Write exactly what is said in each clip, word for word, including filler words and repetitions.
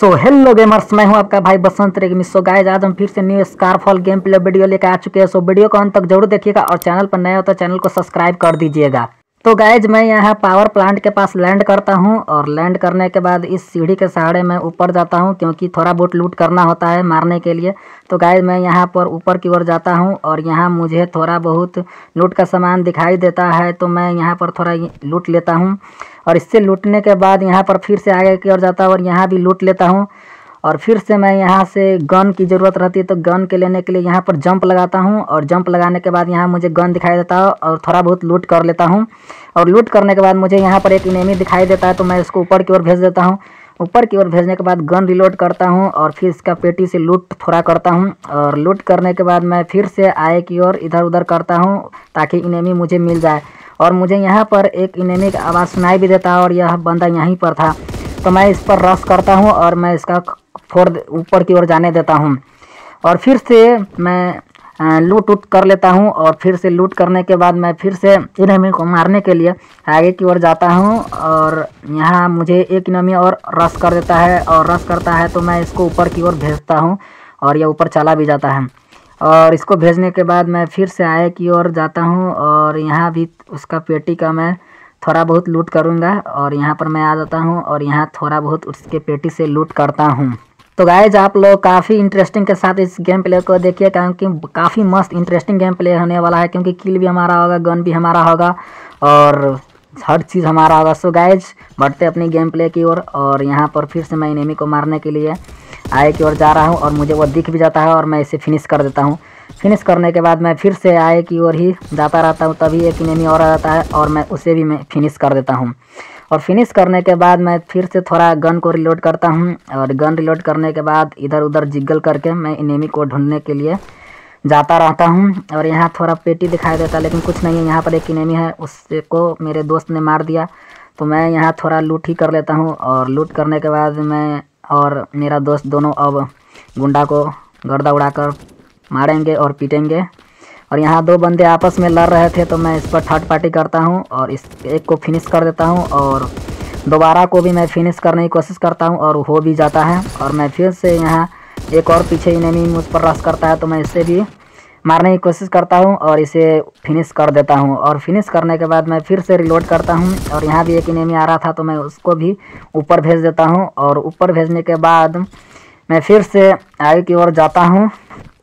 So hello gamers, मैं हूं आपका भाई बसंत रेग्मी। सो गाइस, आज हम फिर से new Scarfall game play video लेकर आ चुके हैं। सो so, वीडियो को अंत तक जरूर देखिएगा और चैनल पर नया हो तो चैनल को सब्सक्राइब कर दीजिएगा। तो गाइस, मैं यहां पावर प्लांट के पास लैंड करता हूं और लैंड करने के बाद इस सीढ़ी के सहारे मैं ऊपर जाता हूँ, क्योंकि थोड़ा बहुत लूट करना होता है मारने के लिए। तो गाइस, मैं यहाँ पर ऊपर की ओर जाता हूँ और यहाँ मुझे थोड़ा बहुत लूट का सामान दिखाई देता है, तो मैं यहाँ पर थोड़ा लूट लेता हूँ। और इससे लूटने के बाद यहाँ पर फिर से आगे की ओर जाता हूँ और यहाँ भी लूट लेता हूँ। और फिर से मैं यहाँ से गन की ज़रूरत रहती है, तो गन के लेने के लिए यहाँ पर जंप लगाता हूँ और जंप लगाने के बाद यहाँ मुझे गन दिखाई देता है और थोड़ा बहुत लूट कर लेता हूँ। और लूट करने के बाद मुझे यहाँ पर एक इनेमी दिखाई देता है, तो मैं इसको ऊपर की ओर भेज देता हूँ। ऊपर की ओर भेजने के बाद गन रिलोड करता हूँ और फिर इसका पेटी से लूट थोड़ा करता हूँ। और लूट करने के बाद मैं फिर से आगे की ओर इधर उधर करता हूँ ताकि इनेमी मुझे मिल जाए। और मुझे यहाँ पर एक इनेमी का आवाज़ सुनाई भी देता है और यह बंदा यहीं पर था, तो मैं इस पर रश करता हूँ और मैं इसका फोड़ ऊपर की ओर जाने देता हूँ। और फिर से मैं लूट उट कर लेता हूँ और फिर से लूट करने के बाद मैं फिर से इनेमी को मारने के लिए आगे की ओर जाता हूँ। और यहाँ मुझे एक इनेमी और रश कर देता है और रश करता है, तो मैं इसको ऊपर की ओर भेजता हूँ और यह ऊपर चला भी जाता है। और इसको भेजने के बाद मैं फिर से आगे की ओर जाता हूँ और यहाँ भी उसका पेटी का मैं थोड़ा बहुत लूट करूँगा। और यहाँ पर मैं आ जाता हूँ और यहाँ थोड़ा बहुत उसके पेटी से लूट करता हूँ। तो गाइज, आप लोग काफ़ी इंटरेस्टिंग के साथ इस गेम प्ले को देखिए, क्योंकि काफ़ी मस्त इंटरेस्टिंग गेम प्ले होने वाला है, क्योंकि किल भी हमारा होगा, गन भी हमारा होगा और हर चीज़ हमारा होगा। सो गाइज, बढ़ते अपनी गेम प्ले की ओर। और यहाँ पर फिर से मैं इनेमी को मारने के लिए आगे की ओर जा रहा हूँ और मुझे वो दिख भी जाता है और मैं इसे फिनिश कर देता हूँ। फिनिश करने के बाद मैं फिर से आगे की ओर ही जाता रहता हूँ, तभी एक इनेमी और आ जाता है और मैं उसे भी मैं फिनिश कर देता हूँ। और फिनिश करने के बाद मैं फिर से थोड़ा गन को रिलोड करता हूँ। और गन रिलोड करने के बाद इधर उधर जिगल करके मैं इनेमी को ढूंढने के लिए जाता रहता हूँ। और यहाँ थोड़ा पेटी दिखाई देता, लेकिन कुछ नहीं है। यहाँ पर एक इनेमी है, उसको मेरे दोस्त ने मार दिया, तो मैं यहाँ थोड़ा लूट ही कर लेता हूँ। और लूट करने के बाद मैं और मेरा दोस्त दोनों अब गुंडा को गर्दा उड़ाकर मारेंगे और पीटेंगे। और यहाँ दो बंदे आपस में लड़ रहे थे, तो मैं इस पर थर्ड पार्टी करता हूँ और इस एक को फिनिश कर देता हूँ। और दोबारा को भी मैं फिनिश करने की कोशिश करता हूँ और हो भी जाता है। और मैं फिर से यहाँ एक और पीछे इनेमी मुझ पर रश करता है, तो मैं इसे भी मारने की कोशिश करता हूँ और इसे फिनिश कर देता हूँ। और फिनिश करने के बाद मैं फिर से रिलोड करता हूँ। और यहाँ भी एक इनेमी आ रहा था, तो मैं उसको भी ऊपर भेज देता हूँ। और ऊपर भेजने के बाद मैं फिर से आगे की ओर जाता हूँ।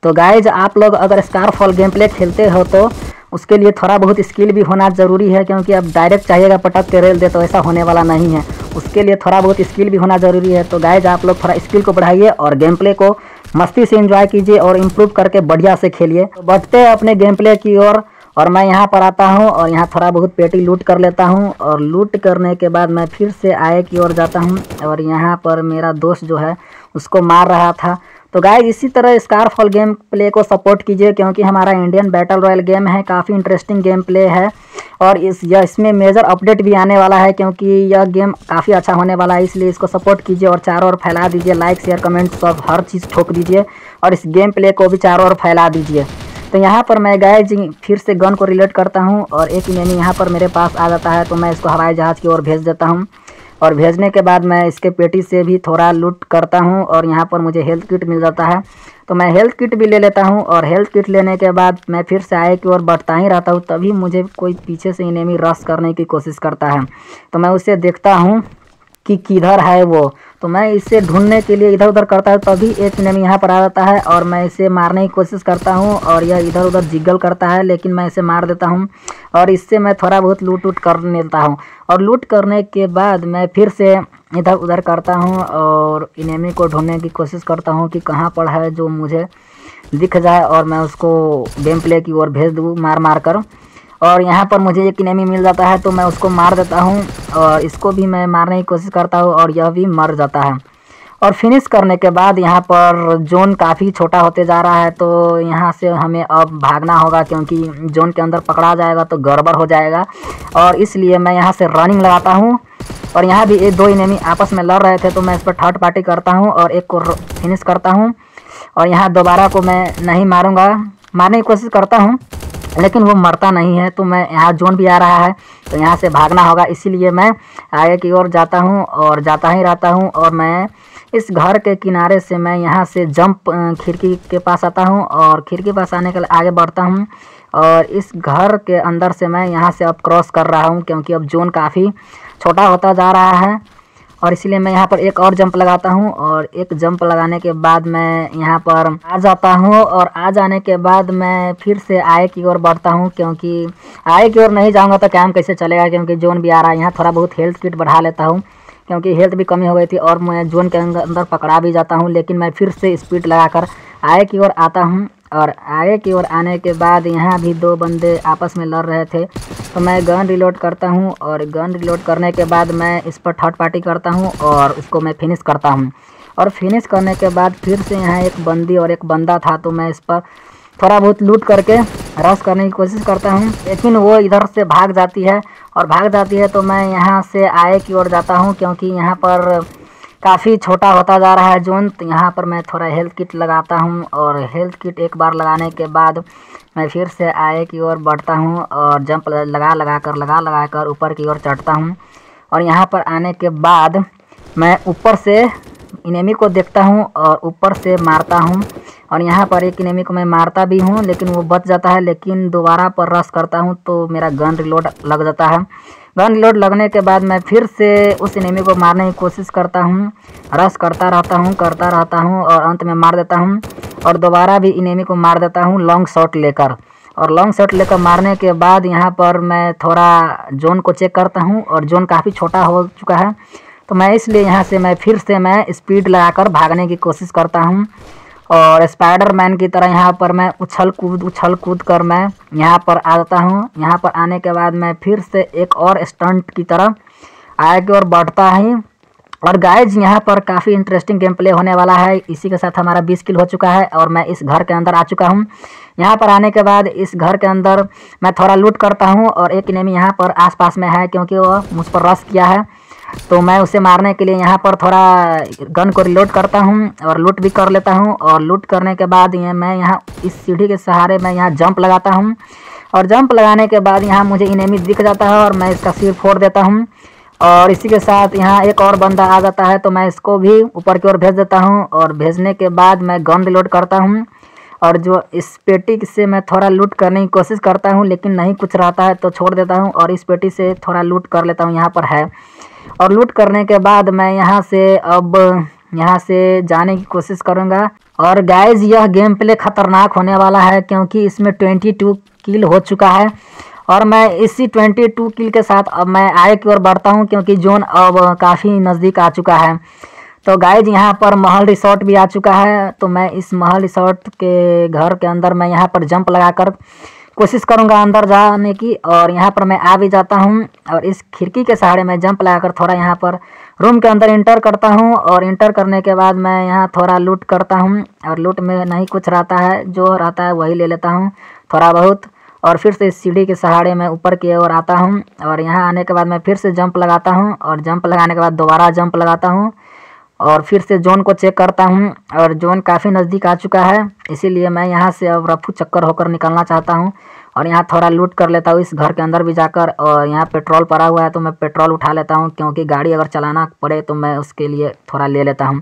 तो गाइज, आप लोग अगर स्कारफॉल गेम प्ले खेलते हो तो उसके लिए थोड़ा बहुत स्किल भी होना ज़रूरी है, क्योंकि अब डायरेक्ट चाहिएगा पटक के रेल दे, तो ऐसा होने वाला नहीं है। उसके लिए थोड़ा बहुत स्किल भी होना ज़रूरी है। तो गाइज, आप लोग थोड़ा स्किल को बढ़ाइए और गेम प्ले को मस्ती से एंजॉय कीजिए और इम्प्रूव करके बढ़िया से खेलिए। तो बढ़ते अपने गेम प्ले की ओर और, और मैं यहाँ पर आता हूँ और यहाँ थोड़ा बहुत पेटी लूट कर लेता हूँ। और लूट करने के बाद मैं फिर से आगे की ओर जाता हूँ और यहाँ पर मेरा दोस्त जो है उसको मार रहा था। तो गाइज, इसी तरह स्कारफॉल गेम प्ले को सपोर्ट कीजिए, क्योंकि हमारा इंडियन बैटल रॉयल गेम है, काफ़ी इंटरेस्टिंग गेम प्ले है। और इस यह इसमें मेजर अपडेट भी आने वाला है, क्योंकि यह गेम काफ़ी अच्छा होने वाला है। इसलिए इसको सपोर्ट कीजिए और चारों ओर फैला दीजिए, लाइक शेयर कमेंट सब हर चीज़ ठोक दीजिए और इस गेम प्ले को भी चारों ओर फैला दीजिए। तो यहाँ पर मैं गाइज फिर से गन को रिलोड करता हूँ और एक इनेमी यहाँ पर मेरे पास आ जाता है, तो मैं इसको हवाई जहाज़ की ओर भेज देता हूँ। और भेजने के बाद मैं इसके पेटी से भी थोड़ा लूट करता हूँ और यहाँ पर मुझे हेल्थ किट मिल जाता है, तो मैं हेल्थ किट भी ले लेता हूँ। और हेल्थ किट लेने के बाद मैं फिर से आगे की ओर बढ़ता ही रहता हूँ, तभी मुझे कोई पीछे से इनेमी रश करने की कोशिश करता है, तो मैं उसे देखता हूँ कि किधर है वो, तो मैं इसे ढूंढने के लिए इधर उधर करता हूँ। तभी एक इनेमी यहाँ पर आ जाता है और मैं इसे मारने की कोशिश करता हूँ और यह इधर उधर जिगल करता है, लेकिन मैं इसे मार देता हूँ। और इससे मैं थोड़ा बहुत लूट उट कर लेता हूँ। और लूट करने के बाद मैं फिर से इधर उधर करता हूँ और इनेमी को ढूंढने की कोशिश करता हूँ कि कहाँ पर है, जो मुझे दिख जाए और मैं उसको गेम प्ले की ओर भेज दूँ मार मार कर। और यहाँ पर मुझे एक इनेमी मिल जाता है, तो मैं उसको मार देता हूँ और इसको भी मैं मारने की कोशिश करता हूँ और यह भी मर जाता है। और फिनिश करने के बाद यहाँ पर जोन काफ़ी छोटा होते जा रहा है, तो यहाँ से हमें अब भागना होगा, क्योंकि जोन के अंदर पकड़ा जाएगा तो गड़बड़ हो जाएगा। और इसलिए मैं यहाँ से रनिंग लगाता हूँ। और यहाँ भी एक दो इनेमी आपस में लड़ रहे थे, तो मैं इस पर थर्ड पार्टी करता हूँ और एक को फिनिश करता हूँ। और यहाँ दोबारा को मैं नहीं मारूँगा, मारने की कोशिश करता हूँ, लेकिन वो मरता नहीं है। तो मैं यहाँ जोन भी आ रहा है, तो यहाँ से भागना होगा, इसीलिए मैं आगे की ओर जाता हूँ और जाता ही रहता हूँ। और मैं इस घर के किनारे से मैं यहाँ से जंप खिड़की के पास आता हूँ और खिड़की के पास आने के लिए आगे बढ़ता हूँ और इस घर के अंदर से मैं यहाँ से अब क्रॉस कर रहा हूँ क्योंकि अब जोन काफ़ी छोटा होता जा रहा है और इसीलिए मैं यहाँ पर एक और जंप लगाता हूँ और एक जंप लगाने के बाद मैं यहाँ पर आ जाता हूँ और आ जाने के बाद मैं फिर से आय की ओर बढ़ता हूँ क्योंकि आय की ओर नहीं जाऊँगा तो काम कैसे चलेगा क्योंकि जोन भी आ रहा है। यहाँ थोड़ा बहुत हेल्थ किट बढ़ा लेता हूँ क्योंकि हेल्थ भी कमी हो गई थी और मैं जोन के अंदर पकड़ा भी जाता हूँ, लेकिन मैं फिर से स्पीड लगाकर आय की ओर आता हूँ और आगे की ओर आने के बाद यहाँ भी दो बंदे आपस में लड़ रहे थे तो मैं गन रिलोड करता हूँ और गन रिलोड करने के बाद मैं इस पर थर्ड पार्टी करता हूँ और उसको मैं फिनिश करता हूँ और फिनिश करने के बाद फिर से यहाँ एक बंदी और एक बंदा था तो मैं इस पर थोड़ा बहुत लूट करके रश करने की कोशिश करता हूँ, लेकिन वो इधर से भाग जाती है और भाग जाती है तो मैं यहाँ से आगे की ओर जाता हूँ क्योंकि यहाँ पर काफ़ी छोटा होता जा रहा है जोन। तो यहाँ पर मैं थोड़ा हेल्थ किट लगाता हूँ और हेल्थ किट एक बार लगाने के बाद मैं फिर से आगे की ओर बढ़ता हूँ और जंप लगा लगा कर लगा लगा कर ऊपर की ओर चढ़ता हूँ और यहाँ पर आने के बाद मैं ऊपर से इनेमी को देखता हूँ और ऊपर से मारता हूँ और यहाँ पर एक इनेमी को मैं मारता भी हूँ लेकिन वो बच जाता है, लेकिन दोबारा पर रश करता हूँ तो मेरा गन रिलोड लग जाता है। गन लोड लगने के बाद मैं फिर से उस एनिमी को मारने की कोशिश करता हूँ, रश करता रहता हूँ करता रहता हूँ और अंत में मार देता हूँ और दोबारा भी एनिमी को मार देता हूँ लॉन्ग शॉट लेकर और लॉन्ग शॉट लेकर मारने के बाद यहाँ पर मैं थोड़ा जोन को चेक करता हूँ और जोन काफ़ी छोटा हो चुका है तो मैं इसलिए यहाँ से मैं फिर से मैं स्पीड लगाकर भागने की कोशिश करता हूँ और स्पाइडर मैन की तरह यहाँ पर मैं उछल कूद उछल कूद कर मैं यहाँ पर आ जाता हूँ। यहाँ पर आने के बाद मैं फिर से एक और स्टंट की तरह आगे और बढ़ता है और गाइज यहाँ पर काफ़ी इंटरेस्टिंग गेम प्ले होने वाला है। इसी के साथ हमारा बीस किल हो चुका है और मैं इस घर के अंदर आ चुका हूँ। यहाँ पर आने के बाद इस घर के अंदर मैं थोड़ा लूट करता हूँ और एक एनिमी यहाँ पर आसपास में है क्योंकि वह मुझ पर रश किया है तो मैं उसे मारने के लिए यहाँ पर थोड़ा गन को रिलोड करता हूँ और लूट भी कर लेता हूँ और लूट करने के बाद ये मैं यहाँ इस सीढ़ी के सहारे मैं यहाँ जंप लगाता हूँ और जंप लगाने के बाद यहाँ मुझे इनेमी दिख जाता है और मैं इसका सिर फोड़ देता हूँ और इसी के साथ यहाँ एक और बंदा आ जाता है तो मैं इसको भी ऊपर की ओर भेज देता हूँ और भेजने के बाद मैं गन रिलोड करता हूँ और जो इस पेटी से मैं थोड़ा लूट करने की कोशिश करता हूँ लेकिन नहीं कुछ रहता है तो छोड़ देता हूँ और इस पेटी से थोड़ा लूट कर लेता हूँ यहाँ पर है और लूट करने के बाद मैं यहाँ से अब यहाँ से जाने की कोशिश करूँगा। और गाइज यह गेम प्ले ख़तरनाक होने वाला है क्योंकि इसमें बाईस किल हो चुका है और मैं इसी बाईस किल के साथ अब मैं आगे की ओर बढ़ता हूँ क्योंकि जोन अब काफ़ी नज़दीक आ चुका है। तो गाइज यहाँ पर महल रिसोर्ट भी आ चुका है तो मैं इस महल रिसोर्ट के घर के अंदर मैं यहाँ पर जंप लगा कर कोशिश करूंगा अंदर जाने की और यहाँ पर मैं आ भी जाता हूँ और इस खिड़की के सहारे मैं जंप लगाकर थोड़ा यहाँ पर रूम के अंदर इंटर करता हूँ और इंटर करने के बाद मैं यहाँ थोड़ा लूट करता हूँ और लूट में नहीं कुछ रहता है, जो रहता है वही ले लेता हूँ थोड़ा बहुत और फिर से इस सीढ़ी के सहारे मैं ऊपर की ओर आता हूँ और यहाँ आने के बाद मैं फिर से जंप लगाता हूँ और जंप लगाने के बाद दोबारा जंप लगाता हूँ और फिर से जोन को चेक करता हूँ और जोन काफ़ी नज़दीक आ चुका है इसीलिए मैं यहाँ से अब रफू चक्कर होकर निकलना चाहता हूँ और यहाँ थोड़ा लूट कर लेता हूँ इस घर के अंदर भी जाकर और यहाँ पेट्रोल पड़ा हुआ है तो मैं पेट्रोल उठा लेता हूँ क्योंकि गाड़ी अगर चलाना पड़े तो मैं उसके लिए थोड़ा ले लेता हूँ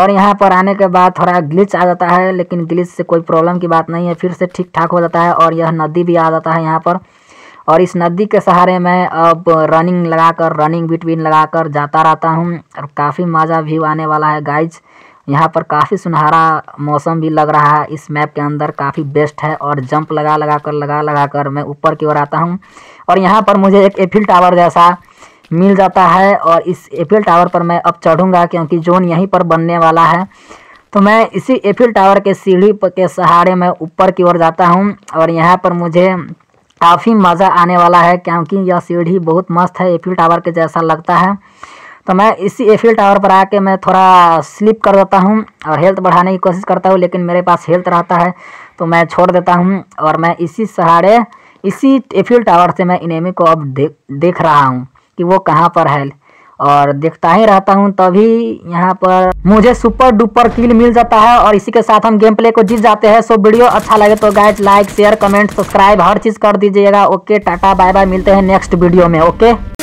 और यहाँ पर आने के बाद थोड़ा ग्लिच आ जाता है लेकिन ग्लिच से कोई प्रॉब्लम की बात नहीं है, फिर से ठीक ठाक हो जाता है और यह नदी भी आ जाता है यहाँ पर और इस नदी के सहारे मैं अब रनिंग लगाकर रनिंग बिटवीन लगाकर जाता रहता हूँ और काफ़ी मज़ा भी आने वाला है गाइज। यहाँ पर काफ़ी सुनहरा मौसम भी लग रहा है, इस मैप के अंदर काफ़ी बेस्ट है और जंप लगा लगा कर लगा लगा कर मैं ऊपर की ओर आता हूँ और यहाँ पर मुझे एक एफिल टावर जैसा मिल जाता है और इस एफिल टावर पर मैं अब चढ़ूँगा क्योंकि जोन यहीं पर बनने वाला है तो मैं इसी एफिल टावर के सीढ़ी के सहारे मैं ऊपर की ओर जाता हूँ और यहाँ पर मुझे काफ़ी मज़ा आने वाला है क्योंकि यह सीढ़ी बहुत मस्त है, एफिल टावर के जैसा लगता है तो मैं इसी एफिल टावर पर आके मैं थोड़ा स्लिप कर देता हूँ और हेल्थ बढ़ाने की कोशिश करता हूँ लेकिन मेरे पास हेल्थ रहता है तो मैं छोड़ देता हूँ और मैं इसी सहारे इसी एफिल टावर से मैं एनिमी को अब दे, देख रहा हूँ कि वो कहाँ पर है और देखता ही रहता हूँ तभी यहाँ पर मुझे सुपर डुपर किल मिल जाता है और इसी के साथ हम गेम प्ले को जीत जाते हैं। सो वीडियो अच्छा लगे तो guys like share comment subscribe हर चीज़ कर दीजिएगा। ओके टाटा बाय बाय, मिलते हैं नेक्स्ट वीडियो में। ओके।